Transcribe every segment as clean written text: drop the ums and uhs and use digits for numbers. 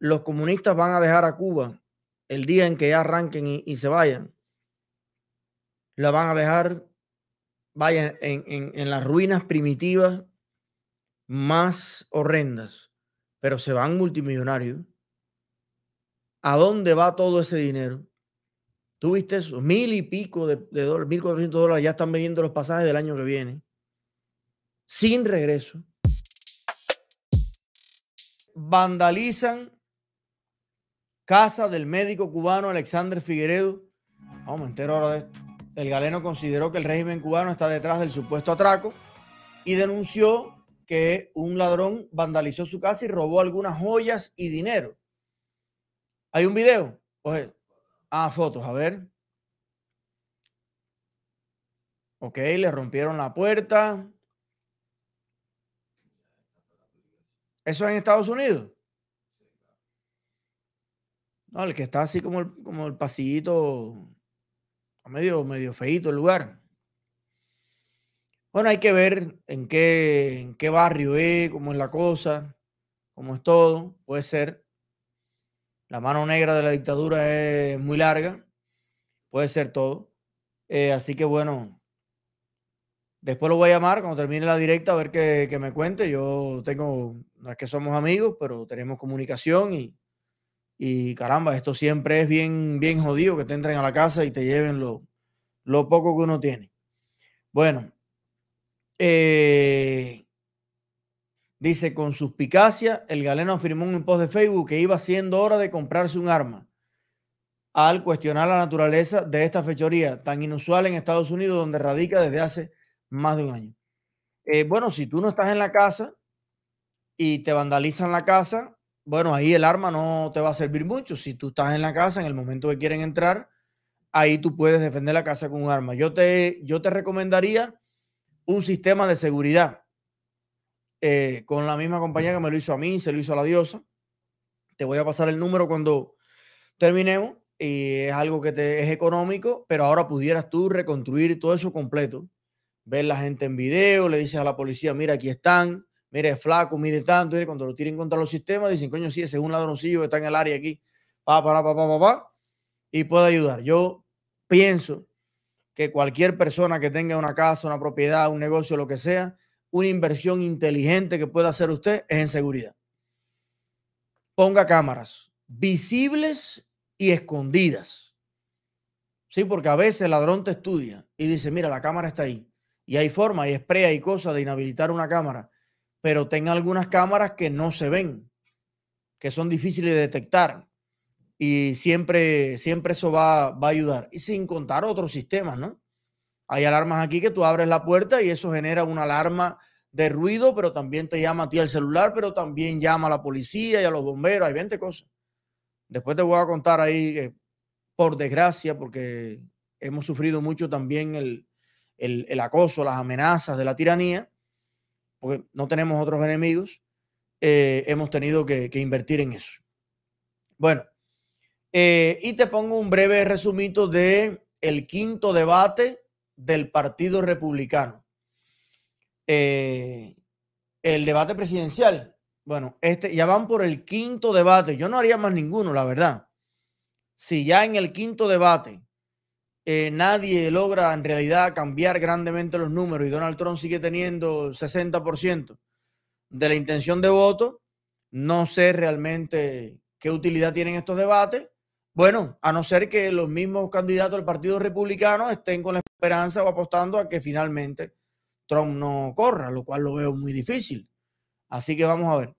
los comunistas van a dejar a Cuba el día en que ya arranquen y se vayan. La van a dejar, vayan en las ruinas primitivas más horrendas, pero se van multimillonarios. ¿A dónde va todo ese dinero? ¿Tú viste eso? 1000 y pico de dólares, $1,400 ya están vendiendo los pasajes del año que viene. Sin regreso. Vandalizan casa del médico cubano Alexander Figueredo. Vamos, me entero ahora de esto. El galeno consideró que el régimen cubano está detrás del supuesto atraco y denunció que un ladrón vandalizó su casa y robó algunas joyas y dinero. ¿Hay un video? Pues, fotos, a ver. Ok, le rompieron la puerta. ¿Eso es en Estados Unidos? No, el que está así como el pasillito, medio feíto el lugar. Bueno, hay que ver en qué barrio es, cómo es la cosa, cómo es todo. Puede ser. La mano negra de la dictadura es muy larga. Puede ser todo. Así que bueno, después lo voy a llamar cuando termine la directa a ver que me cuente. Yo tengo, no es que somos amigos, pero tenemos comunicación y caramba, esto siempre es bien jodido que te entren a la casa y te lleven lo poco que uno tiene. Bueno, dice, con suspicacia, el galeno afirmó en un post de Facebook que iba siendo hora de comprarse un arma al cuestionar la naturaleza de esta fechoría tan inusual en Estados Unidos, donde radica desde hace más de un año. Bueno, si tú no estás en la casa y te vandalizan la casa, bueno, ahí el arma no te va a servir mucho. Si tú estás en la casa, en el momento que quieren entrar, ahí tú puedes defender la casa con un arma. Yo te recomendaría un sistema de seguridad. Con la misma compañía que me lo hizo a mí, se lo hizo a la diosa. Te voy a pasar el número cuando terminemos y es algo que es económico, pero ahora pudieras tú reconstruir todo eso completo. Ver la gente en video, le dices a la policía, mira, aquí están, mire, flaco, mire tanto, y cuando lo tiren contra los sistemas dicen, coño, sí, ese es un ladroncillo que está en el área aquí, y puede ayudar. Yo pienso que cualquier persona que tenga una casa, una propiedad, un negocio, lo que sea, una inversión inteligente que pueda hacer usted es en seguridad. Ponga cámaras visibles y escondidas. Sí, porque a veces el ladrón te estudia y dice, mira, la cámara está ahí. Y hay forma, hay spray, hay cosas de inhabilitar una cámara. Pero tenga algunas cámaras que no se ven, que son difíciles de detectar. Y siempre eso va a ayudar. Y sin contar otros sistemas, ¿no? Hay alarmas aquí que tú abres la puerta y eso genera una alarma de ruido, pero también te llama a ti al celular, pero también llama a la policía y a los bomberos. Hay 20 cosas. Después te voy a contar ahí, por desgracia, porque hemos sufrido mucho también el acoso, las amenazas de la tiranía, porque no tenemos otros enemigos, hemos tenido que invertir en eso. Bueno, y te pongo un breve resumito de el quinto debate del Partido Republicano. El debate presidencial. Bueno, ya van por el quinto debate. Yo no haría más ninguno, la verdad. Si ya en el quinto debate nadie logra en realidad cambiar grandemente los números y Donald Trump sigue teniendo 60% de la intención de voto, no sé realmente qué utilidad tienen estos debates. Bueno, a no ser que los mismos candidatos del Partido Republicano estén con la esperanza o apostando a que finalmente Trump no corra, lo cual lo veo muy difícil. Así que vamos a ver.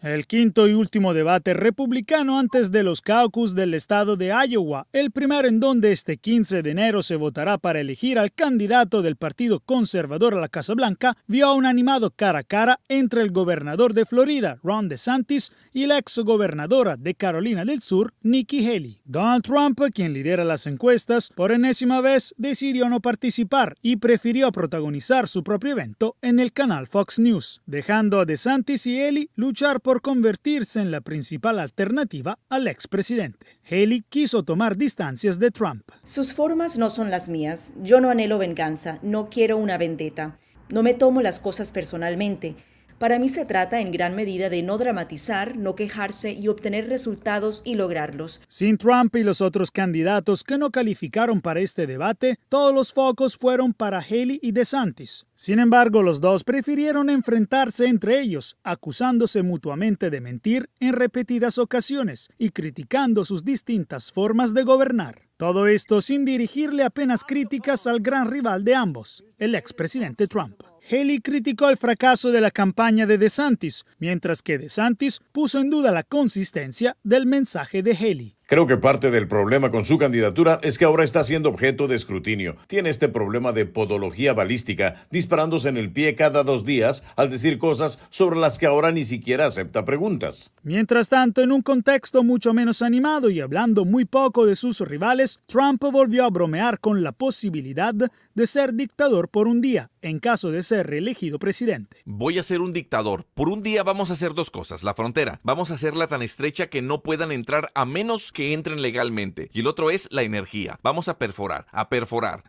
El quinto y último debate republicano antes de los caucus del estado de Iowa, el primero en donde este 15 de enero se votará para elegir al candidato del Partido Conservador a la Casa Blanca, vio a un animado cara a cara entre el gobernador de Florida, Ron DeSantis, y la exgobernadora de Carolina del Sur, Nikki Haley. Donald Trump, quien lidera las encuestas, por enésima vez decidió no participar y prefirió protagonizar su propio evento en el canal Fox News, dejando a DeSantis y Haley luchar por convertirse en la principal alternativa al expresidente. Haley quiso tomar distancias de Trump. Sus formas no son las mías. Yo no anhelo venganza, no quiero una vendetta. No me tomo las cosas personalmente. Para mí se trata en gran medida de no dramatizar, no quejarse y obtener resultados y lograrlos. Sin Trump y los otros candidatos que no calificaron para este debate, todos los focos fueron para Haley y DeSantis. Sin embargo, los dos prefirieron enfrentarse entre ellos, acusándose mutuamente de mentir en repetidas ocasiones y criticando sus distintas formas de gobernar. Todo esto sin dirigirle apenas críticas al gran rival de ambos, el expresidente Trump. Haley criticó el fracaso de la campaña de DeSantis, mientras que DeSantis puso en duda la consistencia del mensaje de Haley. Creo que parte del problema con su candidatura es que ahora está siendo objeto de escrutinio. Tiene este problema de podología balística, disparándose en el pie cada 2 días al decir cosas sobre las que ahora ni siquiera acepta preguntas. Mientras tanto, en un contexto mucho menos animado y hablando muy poco de sus rivales, Trump volvió a bromear con la posibilidad de ser dictador por un día, en caso de ser reelegido presidente. Voy a ser un dictador. Por un día vamos a hacer 2 cosas. La frontera, vamos a hacerla tan estrecha que no puedan entrar a menos que entren legalmente, y el otro es la energía. Vamos a perforar.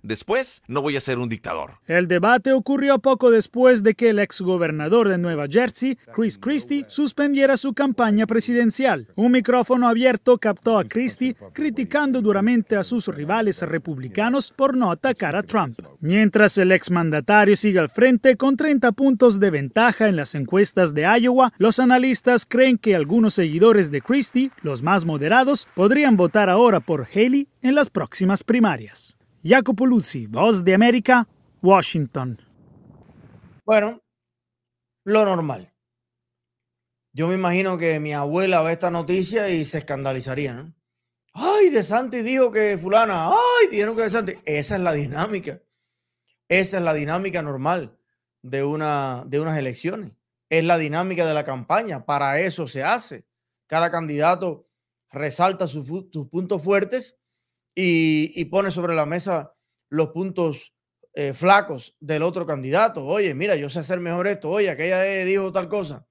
Después, no voy a ser un dictador. El debate ocurrió poco después de que el exgobernador de Nueva Jersey, Chris Christie, suspendiera su campaña presidencial. Un micrófono abierto captó a Christie criticando duramente a sus rivales republicanos por no atacar a Trump. Mientras el exmandatario sigue al frente con 30 puntos de ventaja en las encuestas de Iowa, los analistas creen que algunos seguidores de Christie, los más moderados, podrían votar ahora por Haley en las próximas primarias. Jacopo Luzzi, Voz de América, Washington. Bueno, lo normal. Yo me imagino que mi abuela ve esta noticia y se escandalizaría, ¿no? ¡Ay, DeSantis dijo que fulana! ¡Ay, dijeron que DeSantis! Esa es la dinámica. Esa es la dinámica normal de unas elecciones. Es la dinámica de la campaña. Para eso se hace. Cada candidato resalta sus puntos fuertes y pone sobre la mesa los puntos flacos del otro candidato. Oye, mira, yo sé hacer mejor esto. Oye, aquella dijo tal cosa.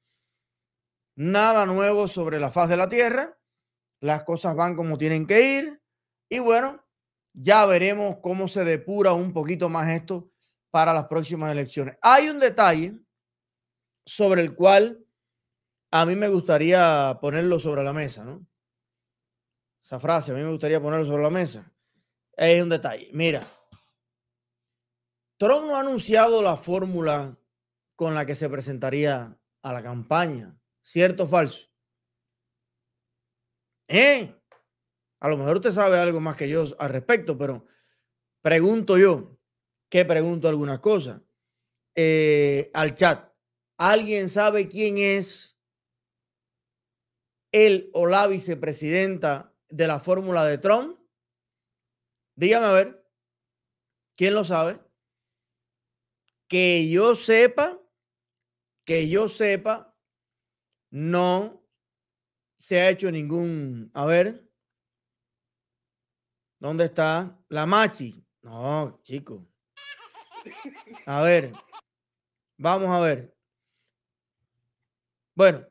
Nada nuevo sobre la faz de la tierra. Las cosas van como tienen que ir. Y bueno, ya veremos cómo se depura un poquito más esto para las próximas elecciones. Hay un detalle sobre el cual a mí me gustaría ponerlo sobre la mesa, ¿no? Esa frase, a mí me gustaría ponerlo sobre la mesa. Es un detalle. Mira, Trump no ha anunciado la fórmula con la que se presentaría a la campaña. ¿Cierto o falso? A lo mejor usted sabe algo más que yo al respecto, pero pregunto yo, que pregunto algunas cosas al chat. ¿Alguien sabe quién es él o la vicepresidenta de la fórmula de Trump? Dígame a ver, ¿quién lo sabe? Que yo sepa, no se ha hecho ningún... A ver, ¿dónde está la Machi? No, chico. A ver, vamos a ver. Bueno,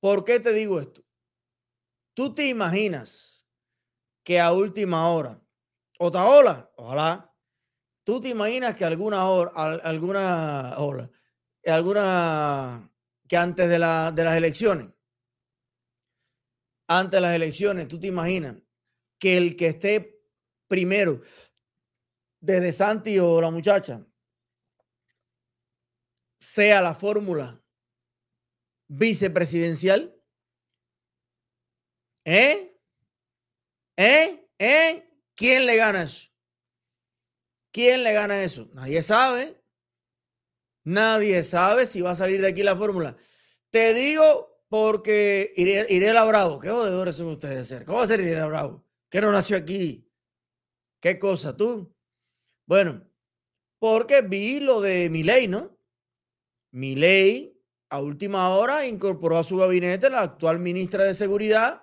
¿por qué te digo esto? ¿Tú te imaginas que a última hora, Otaola, ojalá, tú te imaginas que que antes de las elecciones, tú te imaginas que el que esté primero, desde Santi o la muchacha, sea la fórmula vicepresidencial? ¿Quién le gana eso? Nadie sabe. Nadie sabe si va a salir de aquí la fórmula. Te digo porque Irela Bravo, qué jodedores son ustedes de ser. ¿Cómo va a ser Irela Bravo? ¿Qué no nació aquí? ¿Qué cosa tú? Bueno, porque vi lo de Milei, ¿no? Milei a última hora incorporó a su gabinete la actual ministra de Seguridad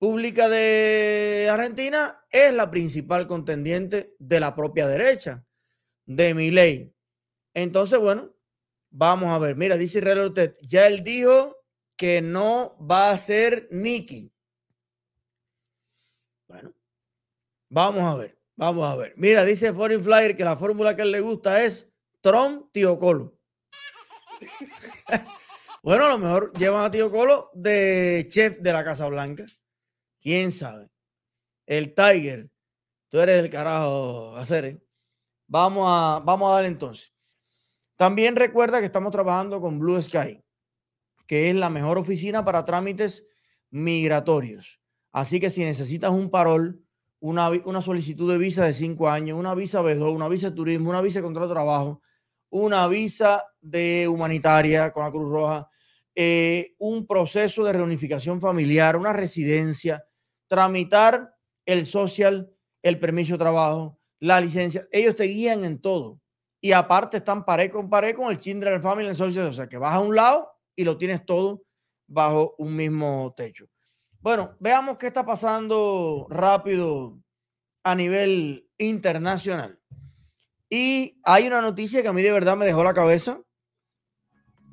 Pública de Argentina, es la principal contendiente de la propia derecha de Milei. Entonces, bueno, vamos a ver. Mira, dice Israel Ortez, ya él dijo que no va a ser Nikki. Bueno, vamos a ver. Mira, dice Foreign Flyer que la fórmula que a él le gusta es Trump Tío Colo. Bueno, a lo mejor llevan a Tío Colo de chef de la Casa Blanca. ¿Quién sabe? El Tiger. Tú eres el carajo, Aceres. Vamos a darle entonces. También recuerda que estamos trabajando con Blue Sky, que es la mejor oficina para trámites migratorios. Así que si necesitas un parol, una solicitud de visa de 5 años, una visa B2, una visa de turismo, una visa de contrato de trabajo, una visa de humanitaria con la Cruz Roja, un proceso de reunificación familiar, una residencia, tramitar el social, el permiso de trabajo, la licencia. Ellos te guían en todo. Y aparte están pared con pared con el Children Family and Social. O sea, que vas a un lado y lo tienes todo bajo un mismo techo. Bueno, veamos qué está pasando rápido a nivel internacional. Y hay una noticia que a mí de verdad me dejó la cabeza.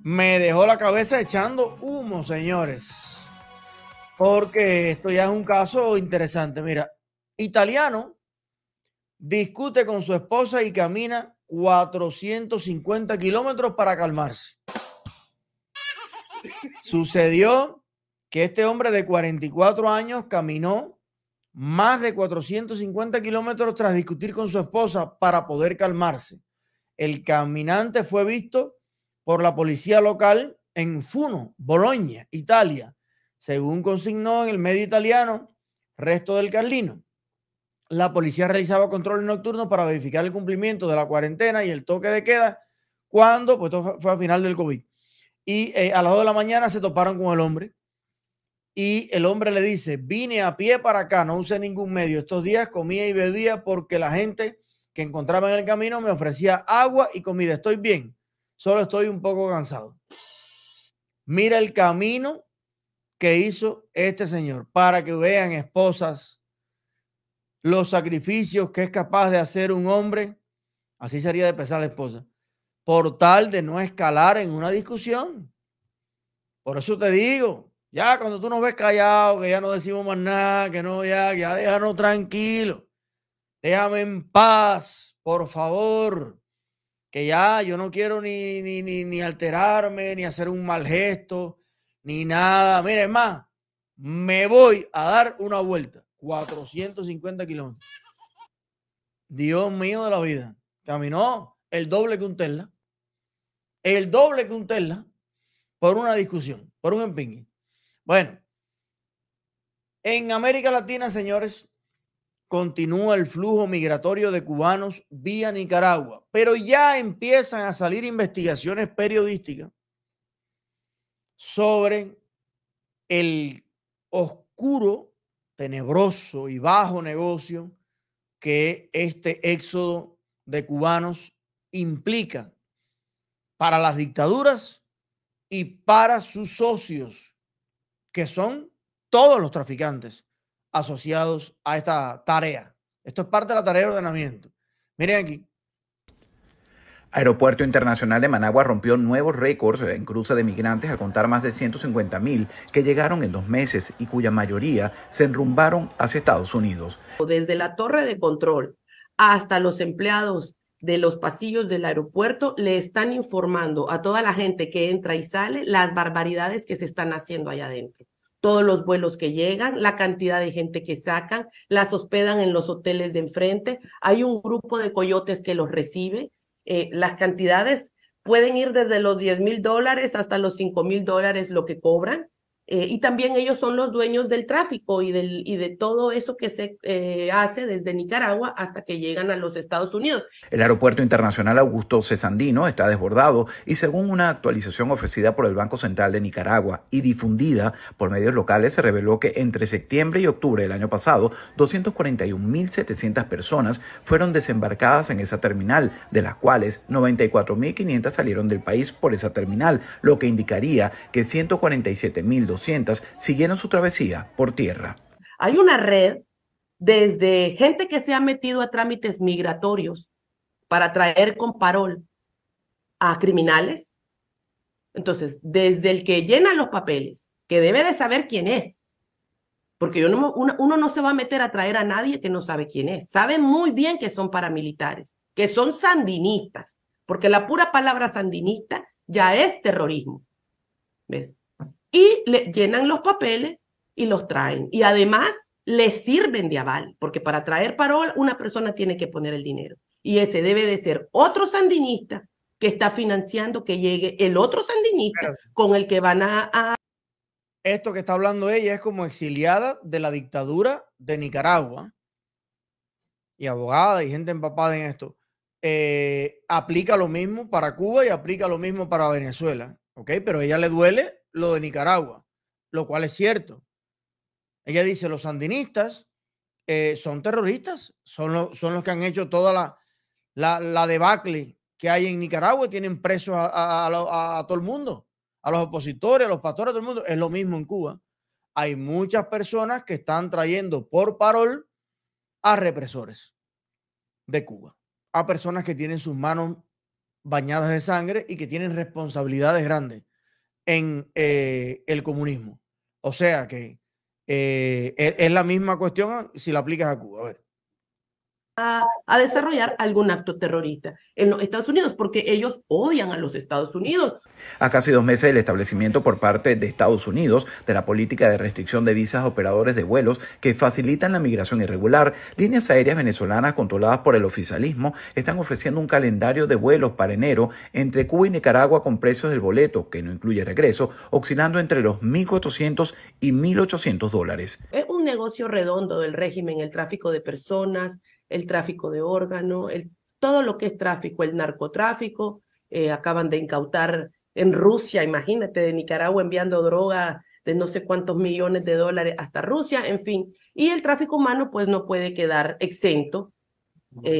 Me dejó la cabeza echando humo, señores. Porque esto ya es un caso interesante. Mira, italiano discute con su esposa y camina 450 kilómetros para calmarse. Sucedió que este hombre de 44 años caminó más de 450 kilómetros tras discutir con su esposa para poder calmarse. El caminante fue visto por la policía local en Funo, Bolonia, Italia, según consignó en el medio italiano Resto del Carlino. La policía realizaba controles nocturnos para verificar el cumplimiento de la cuarentena y el toque de queda cuando, pues esto fue al final del COVID. Y a las 2 de la mañana se toparon con el hombre. Y el hombre le dice, vine a pie para acá, no usé ningún medio. Estos días comía y bebía porque la gente que encontraba en el camino me ofrecía agua y comida. Estoy bien, solo estoy un poco cansado. Mira el camino que hizo este señor para que vean, esposas, los sacrificios que es capaz de hacer un hombre. Así sería de pesar la esposa, por tal de no escalar en una discusión. Por eso te digo, ya cuando tú nos ves callado, que ya no decimos más nada, que no, ya déjanos tranquilo, déjame en paz, por favor, que ya yo no quiero ni alterarme, ni hacer un mal gesto, ni nada. Mira, es más, me voy a dar una vuelta, 450 kilómetros. Dios mío de la vida, caminó el doble que un Tesla, por una discusión, por un empingue. Bueno, en América Latina, señores, continúa el flujo migratorio de cubanos vía Nicaragua, pero ya empiezan a salir investigaciones periodísticas sobre el oscuro, tenebroso y bajo negocio que este éxodo de cubanos implica para las dictaduras y para sus socios, que son todos los traficantes asociados a esta tarea. Esto es parte de la tarea de ordenamiento. Miren aquí. Aeropuerto Internacional de Managua rompió nuevos récords en cruce de migrantes al contar más de 150.000 que llegaron en 2 meses y cuya mayoría se enrumbaron hacia Estados Unidos. Desde la torre de control hasta los empleados de los pasillos del aeropuerto le están informando a toda la gente que entra y sale las barbaridades que se están haciendo allá adentro. Todos los vuelos que llegan, la cantidad de gente que sacan, las hospedan en los hoteles de enfrente. Hay un grupo de coyotes que los recibe. Las cantidades pueden ir desde los $10,000 hasta los $5,000 lo que cobran. Y también ellos son los dueños del tráfico y de todo eso que se hace desde Nicaragua hasta que llegan a los Estados Unidos. El aeropuerto internacional Augusto C. Sandino está desbordado y según una actualización ofrecida por el Banco Central de Nicaragua y difundida por medios locales, se reveló que entre septiembre y octubre del año pasado, 241.700 personas fueron desembarcadas en esa terminal, de las cuales 94.500 salieron del país por esa terminal, lo que indicaría que 147.200 siguieron su travesía por tierra. Hay una red desde gente que se ha metido a trámites migratorios para traer con parol a criminales. Entonces, desde el que llena los papeles, que debe de saber quién es, porque uno no se va a meter a traer a nadie que no sabe quién es. Saben muy bien que son paramilitares, que son sandinistas, porque la pura palabra sandinista ya es terrorismo. ¿Ves? Y le llenan los papeles y los traen. Y además les sirven de aval, porque para traer parol una persona tiene que poner el dinero. Y ese debe de ser otro sandinista que está financiando que llegue el otro sandinista con el que van a... Esto que está hablando ella es como exiliada de la dictadura de Nicaragua y abogada y gente empapada en esto. Aplica lo mismo para Cuba y aplica lo mismo para Venezuela, ¿ok? Pero a ella le duele lo de Nicaragua, lo cual es cierto. Ella dice, los sandinistas son terroristas, son los que han hecho toda la debacle que hay en Nicaragua y tienen presos a todo el mundo, a los opositores, a los pastores, a todo el mundo. Es lo mismo en Cuba. Hay muchas personas que están trayendo por parol a represores de Cuba, a personas que tienen sus manos bañadas de sangre y que tienen responsabilidades grandes en el comunismo. O sea que es la misma cuestión si la aplicas a Cuba. A ver. A desarrollar algún acto terrorista en los Estados Unidos, porque ellos odian a los Estados Unidos. A casi 2 meses del establecimiento por parte de Estados Unidos de la política de restricción de visas a operadores de vuelos que facilitan la migración irregular, líneas aéreas venezolanas controladas por el oficialismo están ofreciendo un calendario de vuelos para enero entre Cuba y Nicaragua con precios del boleto, que no incluye regreso, oscilando entre los $1.400 y $1.800. Es un negocio redondo del régimen, el tráfico de personas, el tráfico de órganos, todo lo que es tráfico, el narcotráfico. Acaban de incautar en Rusia, imagínate, de Nicaragua enviando droga de no sé cuántos millones de dólares hasta Rusia, en fin. Y el tráfico humano pues no puede quedar exento de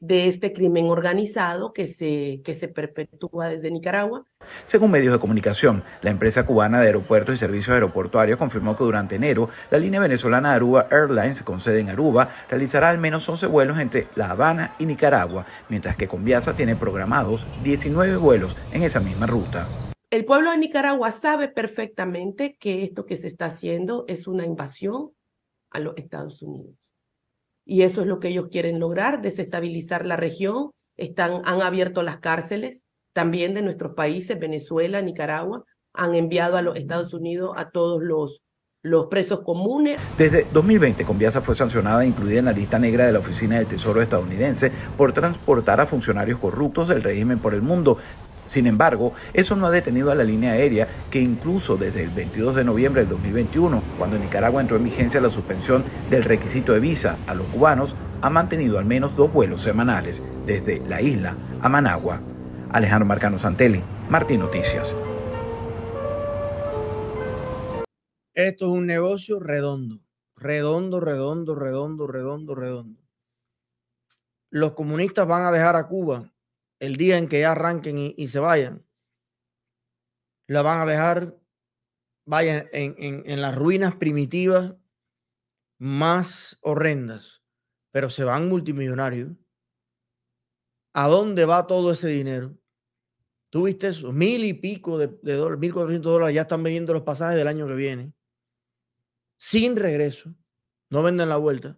este crimen organizado que se perpetúa desde Nicaragua. Según medios de comunicación, la empresa cubana de aeropuertos y servicios aeroportuarios confirmó que durante enero la línea venezolana Aruba Airlines, con sede en Aruba, realizará al menos 11 vuelos entre La Habana y Nicaragua, mientras que Conviasa tiene programados 19 vuelos en esa misma ruta. El pueblo de Nicaragua sabe perfectamente que esto que se está haciendo es una invasión a los Estados Unidos. Y eso es lo que ellos quieren lograr, desestabilizar la región. Han abierto las cárceles también de nuestros países, Venezuela, Nicaragua. Han enviado a los Estados Unidos a todos los presos comunes. Desde 2020, Conviasa fue sancionada e incluida en la lista negra de la Oficina del Tesoro estadounidense por transportar a funcionarios corruptos del régimen por el mundo. Sin embargo, eso no ha detenido a la línea aérea, que incluso desde el 22 de noviembre del 2021, cuando en Nicaragua entró en vigencia la suspensión del requisito de visa a los cubanos, ha mantenido al menos 2 vuelos semanales desde la isla a Managua. Alejandro Marcano Santelli, Martín Noticias. Esto es un negocio redondo, redondo, redondo, redondo, redondo, redondo. Los comunistas van a dejar a Cuba. El día en que ya arranquen y se vayan, la van a dejar, vayan en las ruinas primitivas más horrendas, pero se van multimillonarios. ¿A dónde va todo ese dinero? ¿Tú viste eso? 1.000 y pico de dólares, $1.400 ya están vendiendo los pasajes del año que viene. Sin regreso, no venden la vuelta.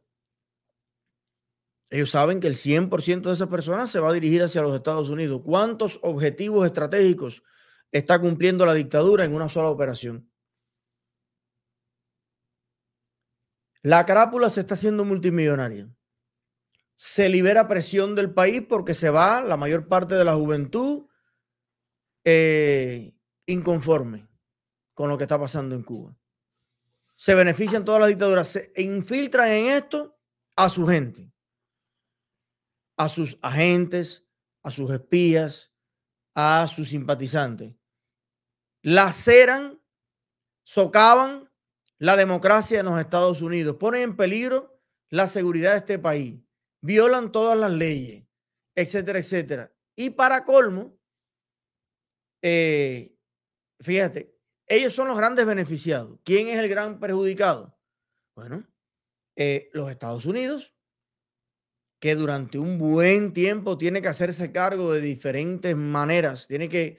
Ellos saben que el 100% de esas personas se va a dirigir hacia los Estados Unidos. ¿Cuántos objetivos estratégicos está cumpliendo la dictadura en una sola operación? La crápula se está haciendo multimillonaria. Se libera presión del país porque se va la mayor parte de la juventud inconforme con lo que está pasando en Cuba. Se benefician todas las dictaduras, se infiltran en esto a su gente, a sus agentes, a sus espías, a sus simpatizantes. Laceran, socavan la democracia en los Estados Unidos, ponen en peligro la seguridad de este país, violan todas las leyes, etcétera, etcétera. Y para colmo, fíjate, ellos son los grandes beneficiados. ¿Quién es el gran perjudicado? Bueno, los Estados Unidos, que durante un buen tiempo tiene que hacerse cargo de diferentes maneras, tiene que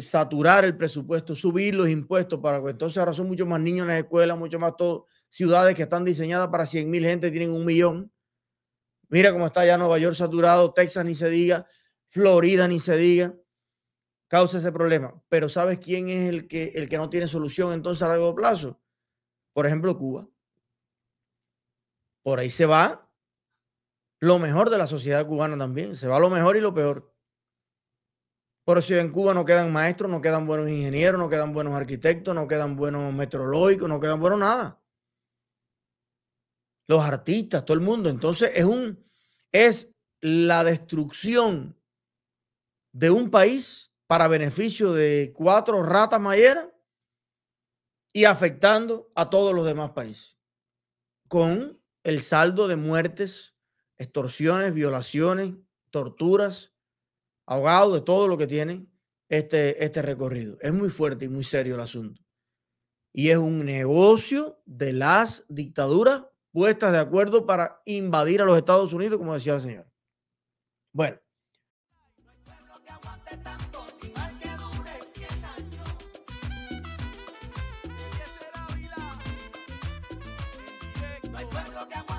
saturar el presupuesto, subir los impuestos, para que entonces ahora son muchos más niños en las escuelas, mucho más todo, ciudades que están diseñadas para 100.000 gente, tienen 1 millón. Mira cómo está ya Nueva York saturado, Texas ni se diga, Florida ni se diga. causa ese problema. Pero ¿sabes quién es el que no tiene solución entonces a largo plazo? Por ejemplo, Cuba. Por ahí se va lo mejor de la sociedad cubana también. Se va lo mejor y lo peor. Por eso en Cuba no quedan maestros, no quedan buenos ingenieros, no quedan buenos arquitectos, no quedan buenos meteorológicos, no quedan buenos nada. Los artistas, todo el mundo. Entonces es la destrucción de un país para beneficio de 4 ratas mayeras y afectando a todos los demás países. Con el saldo de muertes, extorsiones, violaciones, torturas, ahogados, de todo lo que tiene este recorrido. Es muy fuerte y muy serio el asunto. Y es un negocio de las dictaduras puestas de acuerdo para invadir a los Estados Unidos, como decía el señor. Bueno. No hay pueblo que aguante.